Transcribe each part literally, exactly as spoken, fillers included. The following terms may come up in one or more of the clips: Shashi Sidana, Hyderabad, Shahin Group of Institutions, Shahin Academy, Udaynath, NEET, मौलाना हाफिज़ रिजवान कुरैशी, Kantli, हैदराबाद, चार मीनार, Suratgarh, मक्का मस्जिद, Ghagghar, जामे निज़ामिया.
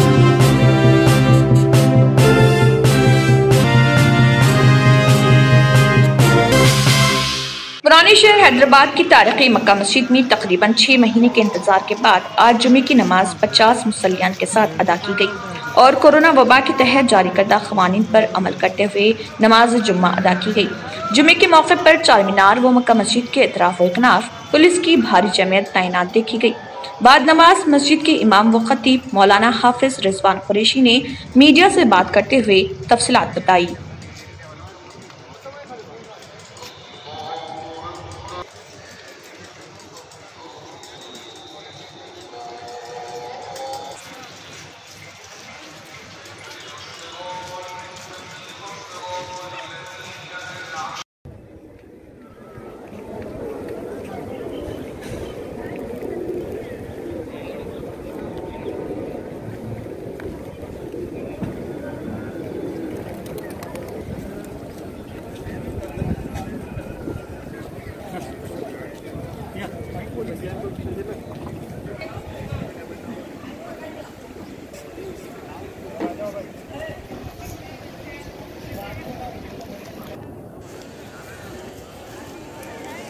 पुराने शहर हैदराबाद की तारीखी मक्का मस्जिद में तकरीबन छह महीने के इंतजार के बाद आज जुमे की नमाज पचास मुसल्लियान के साथ अदा की गई और कोरोना वबा के तहत जारी करदा कवानीन पर अमल करते हुए नमाज जुम्मा अदा की गई। जुमे के मौके पर चार मीनार व मक्का मस्जिद के अतराफ व अकनाफ पुलिस की भारी जमीयत तैनात देखी गई। बाद नमाज मस्जिद के इमाम व खतीब मौलाना हाफिज़ रिजवान कुरैशी ने मीडिया से बात करते हुए तफसीलात बताई।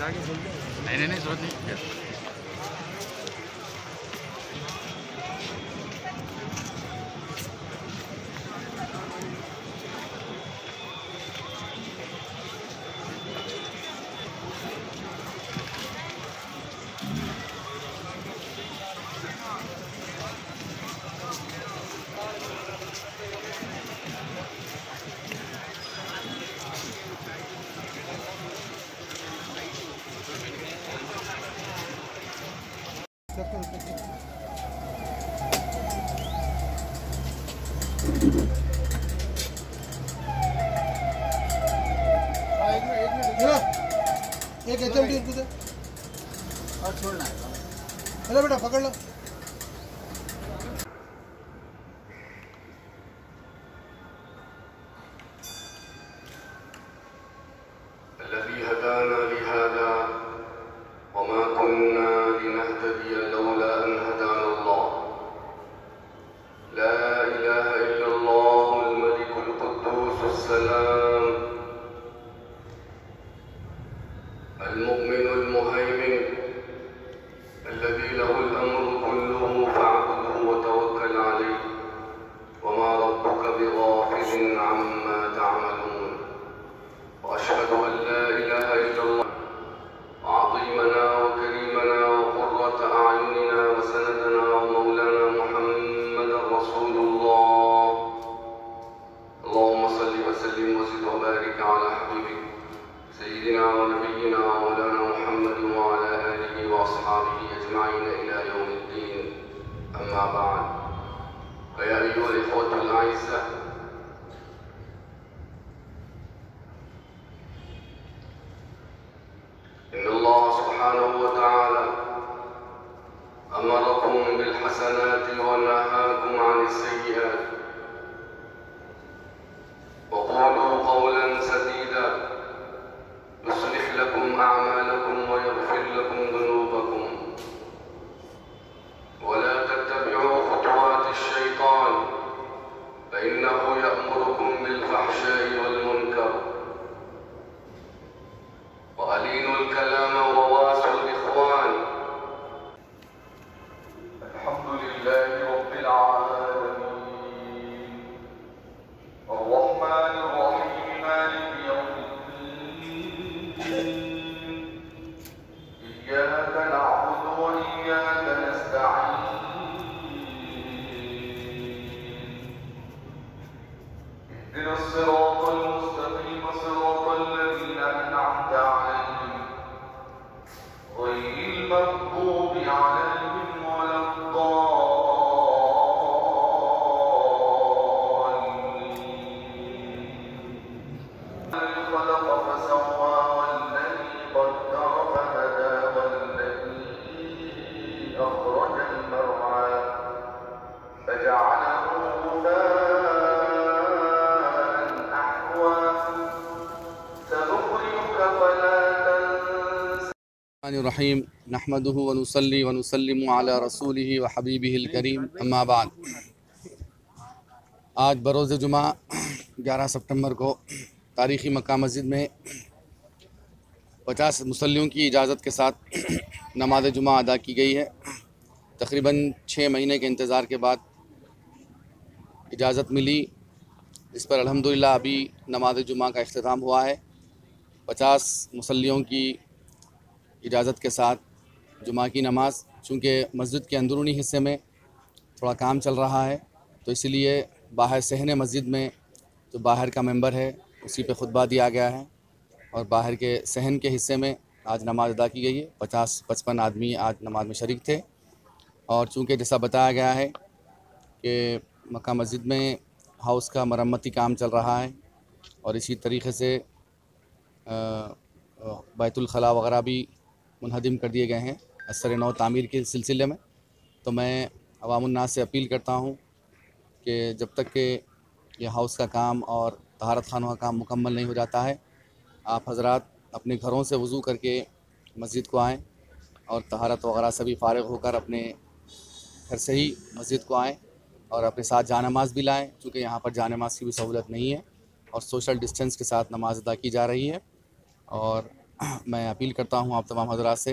नहीं नहीं नहीं सोच नहीं एक एच एम डी उनको दे और छोड़ना है। चलो बेटा पकड़ लो। المغضوب عليهم ولا الضالين रहीम नहमदुहु व नुसल्ली व नुसल्लिमु अला रसूलिही व हबीबिहिल करीम अम्मा बाद। आज बरोज़ जुमा ग्यारह सितंबर को तारीख़ी मक्का मस्जिद में पचास मुसल्लियों की इजाज़त के साथ नमाज जुमा अदा की गई है। तकरीबन छः महीने के इंतज़ार के बाद इजाज़त मिली, इस पर अल्हम्दुलिल्लाह अभी नमाज जुमा का अख्ताम हुआ है। पचास मुसल्लियों की इजाज़त के साथ जुमा की नमाज़, चूँकि मस्जिद के अंदरूनी हिस्से में थोड़ा काम चल रहा है तो इसलिए बाहर सहने मस्जिद में जो बाहर का मेंबर है उसी पे खुतबा दिया गया है और बाहर के सहन के हिस्से में आज नमाज़ अदा की गई है। पचास पचपन आदमी आज नमाज में शरीक थे और चूँकि जैसा बताया गया है कि मक्का मस्जिद में हाउस का मरम्मती काम चल रहा है और इसी तरीक़े से बैतुल खला वगैरह भी मुनहदिम कर दिए गए हैं असर नौ तामीर के सिलसिले में, तो मैं अवामुन्नास से अपील करता हूँ कि जब तक के ये हाउस का काम और तहारत खानों का काम मुकम्मल नहीं हो जाता है, आप हजरात अपने घरों से वज़ू करके मस्जिद को आएँ और तहारत वगैरह सभी फारिग होकर अपने घर से ही मस्जिद को आएँ और अपने साथ जानमाज़ भी लाएँ, चूँकि यहाँ पर जानमाज़ की भी सहूलत नहीं है और सोशल डिस्टेंस के साथ नमाज अदा की जा रही है। और मैं अपील करता हूं आप तमाम हजरात से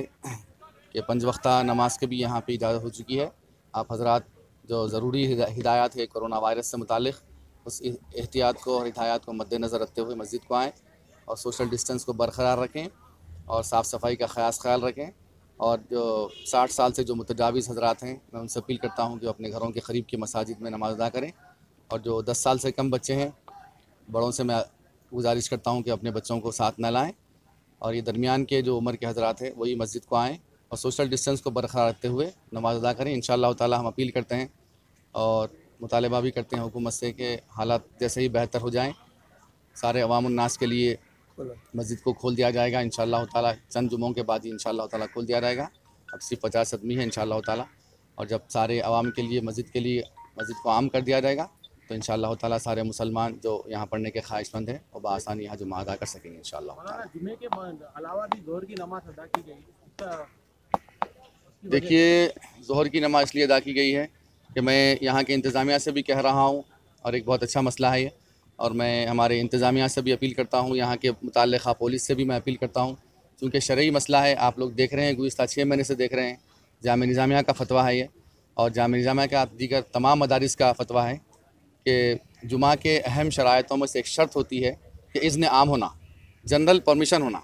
कि पंज वक्ता नमाज के भी यहां पे इजाज़त हो चुकी है। आप हजरात जो ज़रूरी हिदायत है कोरोना वायरस से मुतालिक, उस एहतियात को और हिदायत को मद्देनज़र रखते हुए मस्जिद को आएँ और सोशल डिस्टेंस को बरकरार रखें और साफ़ सफ़ाई का ख़ास ख्याल रखें। और जो साठ साल से जो मुतजाविज़ हजरात हैं, मैं उनसे अपील करता हूँ कि अपने घरों के करीब की मसाजिद में नमाज अदा करें और जो दस साल से कम बच्चे हैं, बड़ों से मैं गुजारिश करता हूँ कि अपने बच्चों को साथ न लाएँ और ये दरमियान के जो उम्र के हजरात हैं वही मस्जिद को आएँ और सोशल डिस्टेंस को बरकरार रखते हुए नमाज अदा करें। इंशाअल्लाह ताला हम अपील करते हैं और मुतालबा भी करते हैं हुकूमत से कि हालात जैसे ही बेहतर हो जाएं सारे अवाम उन्नास के लिए मस्जिद को खोल दिया जाएगा। इंशाअल्लाह ताला चंद जुमों के बाद ही इंशाअल्लाह ताला खोल दिया जाएगा। अब सिर्फ पचास आदमी है इंशाअल्लाह ताला, और जब सारे अवाम के लिए मस्जिद के लिए मस्जिद को आम कर दिया जाएगा तो इंशाअल्लाह ताला सारे मुसलमान जो यहाँ पढ़ने के ख्वाहिशमंद हैं और बआसानी यहाँ जुमा अदा कर सकेंगे इंशाअल्लाह ताला। जुमे के अलावा भी ज़ोहर की नमाज अदा की गई। देखिए, ज़ोहर की नमाज इसलिए अदा की गई है कि मैं यहाँ के इंतज़ामिया से भी कह रहा हूँ और एक बहुत अच्छा मसला है ये, और मैं हमारे इंतज़ामिया से भी अपील करता हूँ, यहाँ के मुतल्लिक़ा पुलिस से भी मैं अपील करता हूँ, चूँकि शरई मसला है। आप लोग देख रहे हैं, गुज़िश्ता छः महीने से देख रहे हैं, जामे निज़ामिया का फतवा है ये और जामे निज़ामिया का दीगर तमाम मदारिस का फतवा है कि जुमा के अहम शरायतों में से एक शर्त होती है कि इज़्न आम होना, जनरल परमिशन होना,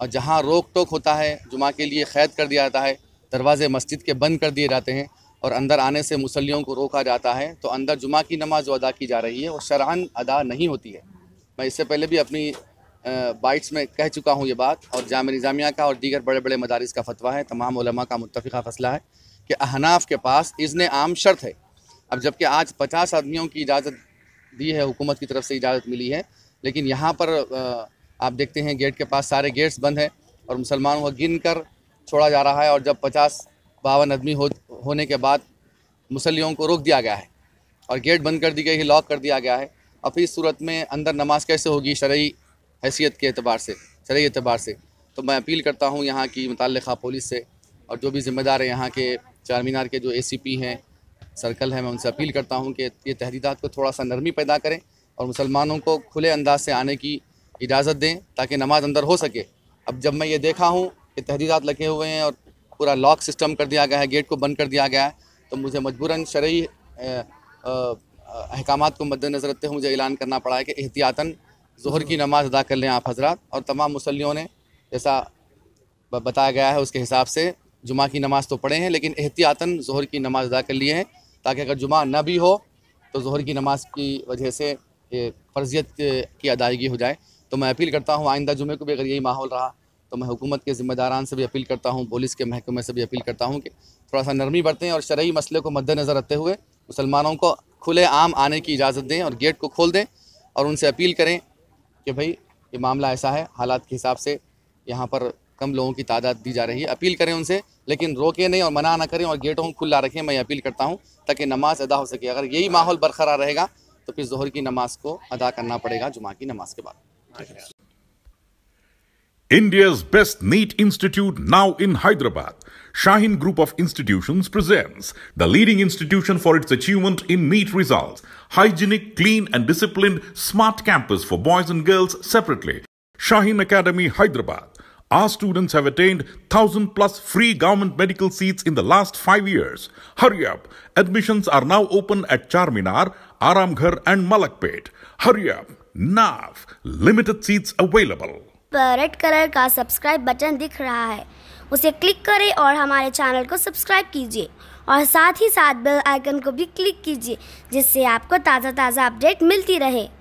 और जहाँ रोक टोक होता है जुमा के लिए क़ैद कर दिया जाता है, दरवाज़े मस्जिद के बंद कर दिए जाते हैं और अंदर आने से मुसल्लियों को रोका जाता है, तो अंदर जुमा की नमाज जो अदा की जा रही है वो शरअन अदा नहीं होती है। मैं इससे पहले भी अपनी बाइट्स में कह चुका हूँ ये बात, और जामे निज़ामिया का और दीगर बड़े बड़े मदारिस का फतवा है, तमाम उलमा का मुत्तफ़िक़ा फ़ैसला है कि अहनाफ़ के पास इज़्न आम शर्त है। अब जबकि आज पचास आदमियों की इजाज़त दी है, हुकूमत की तरफ से इजाज़त मिली है, लेकिन यहाँ पर आप देखते हैं गेट के पास सारे गेट्स बंद हैं और मुसलमानों को गिन कर छोड़ा जा रहा है और जब पचास बावन आदमी हो होने के बाद मुसल्लियों को रोक दिया गया है और गेट बंद कर दी गई है, लॉक कर दिया गया है। अब इस सूरत में अंदर नमाज कैसे होगी शरई हैसियत के अतबार से, शरई अतबार से? तो मैं अपील करता हूँ यहाँ की मुतल्लिक़ा पुलिस से और जो भी ज़िम्मेदार है यहाँ के चार मीनार के जो ए सी पी हैं, सर्कल है, मैं उनसे अपील करता हूं कि ये तहरीदात को थोड़ा सा नरमी पैदा करें और मुसलमानों को खुले अंदाज से आने की इजाज़त दें ताकि नमाज अंदर हो सके। अब जब मैं ये देखा हूं कि तहरीदात लगे हुए हैं और पूरा लॉक सिस्टम कर दिया गया है, गेट को बंद कर दिया गया है, तो मुझे मजबूरन शरई अहकाम को मद्देनज़र रखते हुए मुझे ऐलान करना पड़ा है कि एहतियातन ज़ोहर की नमाज अदा कर लें आप हजरात। और तमाम मुसल्लियों ने जैसा बताया गया है उसके हिसाब से जुमा की नमाज़ तो पढ़े हैं लेकिन एहतियातन ज़ोहर की नमाज अदा कर लिए हैं ताकि अगर जुमा ना भी हो तो ज़ोहर की नमाज़ की वजह से फ़र्जियत की अदायगी हो जाए। तो मैं अपील करता हूँ, आइंदा जुमे को भी अगर यही माहौल रहा तो मैं हुकूमत के ज़िम्मेदारान से भी अपील करता हूँ, पुलिस के महकमे से भी अपील करता हूँ कि थोड़ा सा नरमी बरतें और शरई मसले को मद्देनज़र रखते हुए मुसलमानों को खुले आम आने की इजाज़त दें और गेट को खोल दें और उनसे अपील करें कि भाई ये मामला ऐसा है, हालात के हिसाब से यहाँ पर कम लोगों की तादाद दी जा रही है, अपील करें उनसे लेकिन रोके नहीं और मना ना करें और गेटों को खुला रखें, मैं अपील करता हूँ, ताकि नमाज अदा हो सके। अगर यही माहौल बरकरार रहेगा तो फिर जोहर की नमाज को अदा करना पड़ेगा जुमा की नमाज के बाद। India's best NEET institute now in Hyderabad, Shahin Group of Institutions presents the leading institution for its achievement in NEET results. Hygienic, clean and disciplined, smart campus for boys and girls separately. Shahin Academy, Hyderabad. Our students have attained one thousand plus free government medical seats in the last five years. Hurry up! Admissions are now open at Char Minar, Aramghar and Malakpet. Hurry up! Now! Limited seats available. पर red colour का subscribe button दिख रहा है, उसे click करें और हमारे channel को सब्सक्राइब कीजिए और साथ ही साथ बेल आइकन को भी क्लिक कीजिए, जिससे आपको ताज़ा ताज़ा अपडेट मिलती रहे।